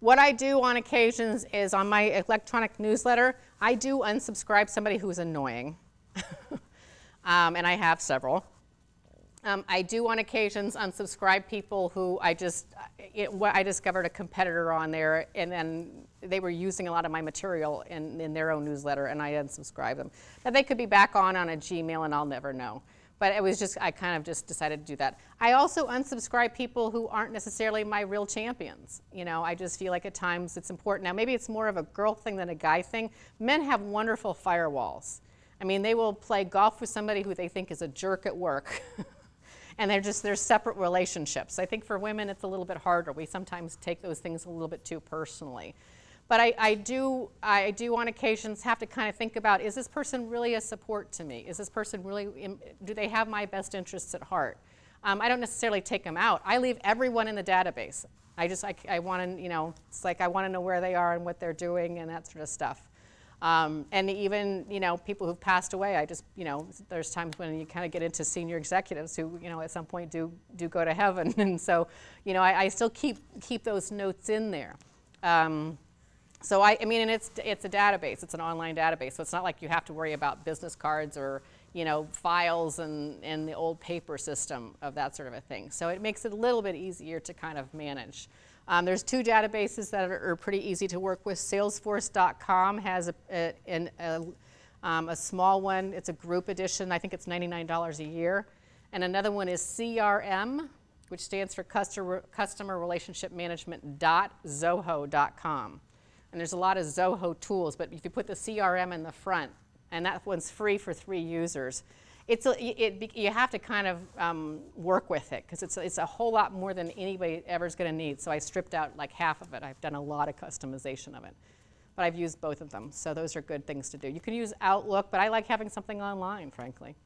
What I do on occasions is on my electronic newsletter, I do unsubscribe somebody who's annoying. And I have several. I do on occasions unsubscribe people who I discovered a competitor on there, and then they were using a lot of my material in their own newsletter, and I unsubscribe them. Now they could be back on a Gmail, and I'll never know. But it was just, I kind of just decided to do that. I also unsubscribe people who aren't necessarily my real champions. You know, I just feel like at times it's important. Now maybe it's more of a girl thing than a guy thing. Men have wonderful firewalls. I mean, they will play golf with somebody who they think is a jerk at work. And they're separate relationships. I think for women it's a little bit harder. We sometimes take those things a little bit too personally. But I do on occasions have to kind of think about, is this person really a support to me? Is this person really, do they have my best interests at heart? I don't necessarily take them out. I leave everyone in the database. I want to, you know, it's like I want to know where they are and what they're doing and that sort of stuff. And even, you know, people who've passed away, I just, you know, there's times when you kind of get into senior executives who, you know, at some point do go to heaven. And so, you know, I still keep those notes in there. So I mean, and it's a database. It's an online database. So it's not like you have to worry about business cards or, you know, files and the old paper system of that sort of a thing. So it makes it a little bit easier to kind of manage. There's two databases that are pretty easy to work with. Salesforce.com has a small one. It's a group edition. I think it's $99 a year. And another one is CRM, which stands for Customer Relationship Management.zoho.com. And there's a lot of Zoho tools, but if you put the CRM in the front, and that one's free for 3 users, you have to kind of work with it, because it's a whole lot more than anybody ever is going to need. So I stripped out like half of it. I've done a lot of customization of it. But I've used both of them, so those are good things to do. You can use Outlook, but I like having something online, frankly.